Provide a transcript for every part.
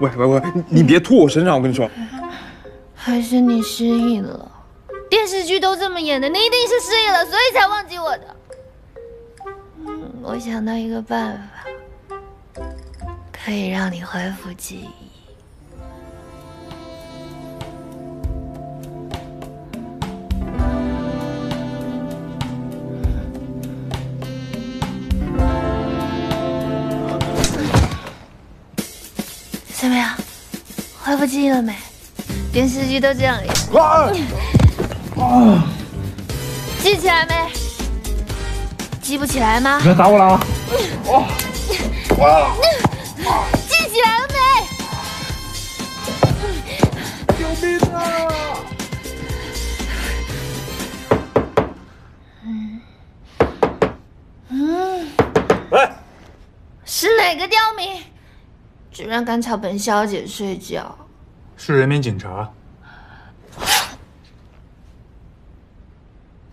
喂喂喂，你别吐我身上！我跟你说，还是你失忆了。电视剧都这么演的，你一定是失忆了，所以才忘记我的。我想到一个办法，可以让你恢复记忆。怎么样，恢复记忆了没？电视剧都这样演。记起来没？记不起来吗？你要打我了啊！记起来了没？救命啊！喂，是哪个刁民？ 居然敢吵本小姐睡觉！是人民警察。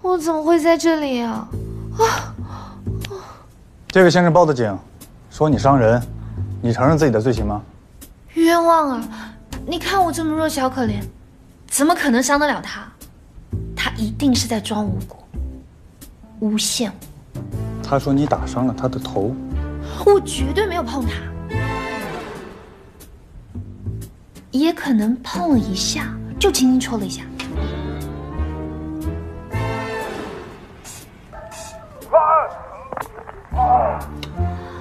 我怎么会在这里啊？这位先生报的警，说你伤人，你承认自己的罪行吗？冤枉啊！你看我这么弱小可怜，怎么可能伤得了他？他一定是在装无辜，诬陷我。他说你打伤了他的头。我绝对没有碰他。 也可能碰了一下，就轻轻戳了一下。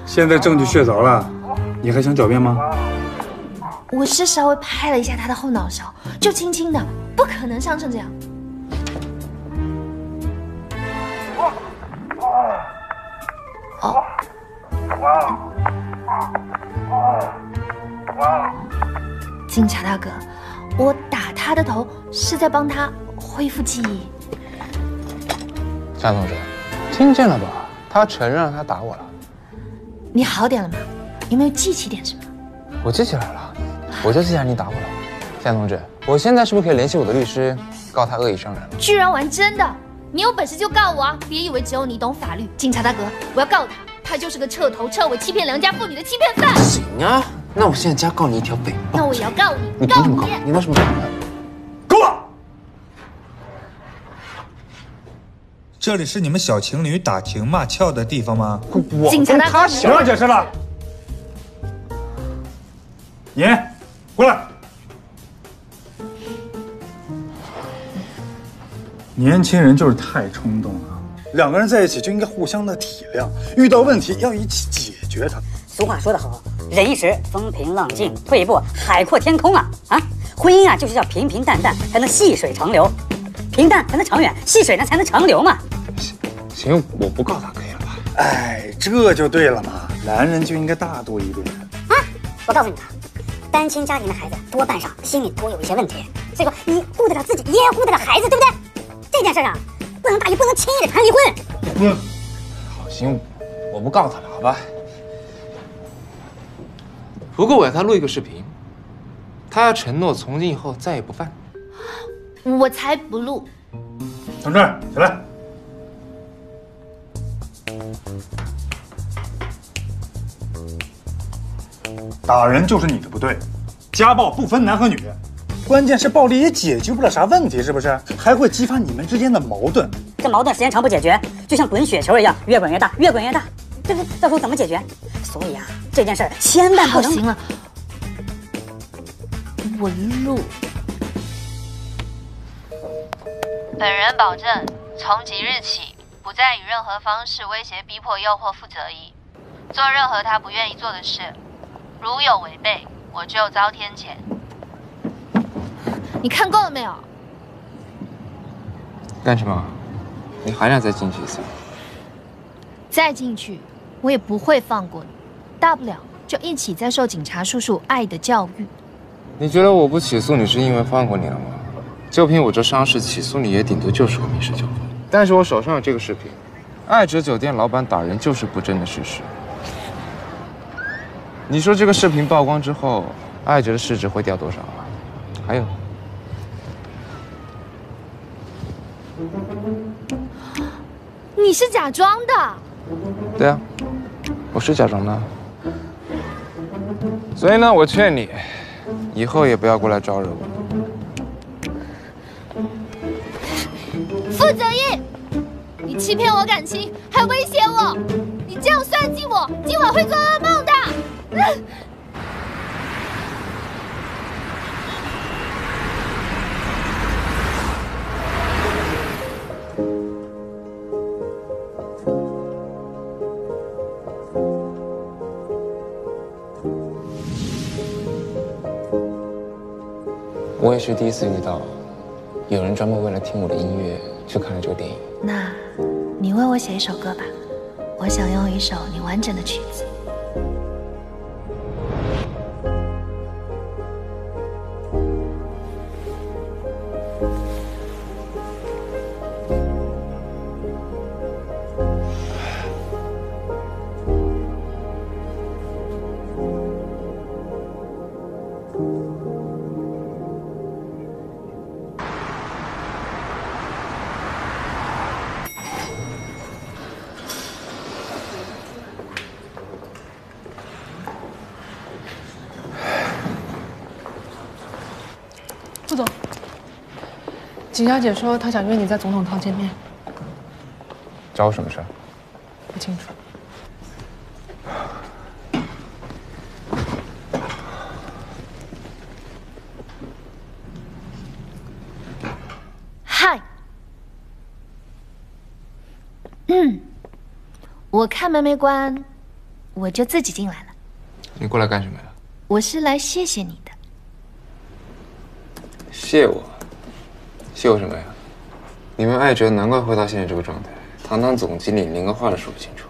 现在证据确凿了，你还想狡辩吗？我是稍微拍了一下他的后脑勺，就轻轻的，不可能伤成这样。警察大哥，我打他的头是在帮他恢复记忆。夏同志，听见了吧？他承认了，他打我了。你好点了吗？有没有记起点什么？我记起来了，我就记起来你打我了。夏同志，我现在是不是可以联系我的律师，告他恶意伤人了？居然玩真的！你有本事就告我啊！别以为只有你懂法律。警察大哥，我要告他，他就是个彻头彻尾欺骗良家妇女的欺骗犯。行啊。 那我现在加告你一条诽谤。那我也要告你，你凭什么告？你拿什么告我？给我！这里是你们小情侣打情骂俏的地方吗？我警察大哥，行了，解释了。你过来。年轻人就是太冲动了，两个人在一起就应该互相的体谅，遇到问题要一起解决它。俗话说得好。 忍一时，风平浪静；退一步，海阔天空啊！啊，婚姻啊，就是要平平淡淡，才能细水长流；平淡才能长远，细水呢才能长流嘛。行，我不告他可以了吧？哎，这就对了嘛，男人就应该大度一点啊！我告诉你啊，单亲家庭的孩子多半上心里都有一些问题，所以说你顾得了自己，也要顾得了孩子，对不对？这件事啊，不能大意，不能轻易的谈离婚。嗯，好，行，我不告他了，好吧？ 不过我要他录一个视频，他要承诺从今以后再也不犯。我才不录！同志，起来！打人就是你的不对，家暴不分男和女，关键是暴力也解决不了啥问题，是不是？还会激发你们之间的矛盾。这矛盾时间长不解决，就像滚雪球一样，越滚越大，越滚越大。这到时候怎么解决？所以啊，这件事儿千万不能。行了，文路。本人保证，从即日起，不再以任何方式威胁、逼迫、诱惑、负责一，做任何他不愿意做的事。如有违背，我就遭天谴。你看够了没有？干什么？你还想再进去一次？再进去，我也不会放过你。大不了就一起再受警察叔叔爱的教育。你觉得我不起诉你是因为放过你了吗？就凭我这伤势，起诉你也顶多就是个民事纠纷。但是我手上有这个视频，爱知酒店老板打人就是不争的事实。你说这个视频曝光之后，爱知的市值会掉多少啊？还有。 你是假装的，对啊，我是假装的。所以呢，我劝你，以后也不要过来招惹我。傅泽义，你欺骗我感情，还威胁我，你这样算计我，今晚会做噩梦的。我也是第一次遇到，有人专门为了听我的音乐去看了这个电影。那，你为我写一首歌吧，我想用一首你完整的曲子。副总，景小姐说她想约你在总统套见面，找我什么事？不清楚。嗨，我看门没关，我就自己进来了。你过来干什么呀？我是来谢谢你的。 谢我，谢我什么呀？你们爱哲难怪会到现在这个状态，堂堂总经理连个话都说不清楚。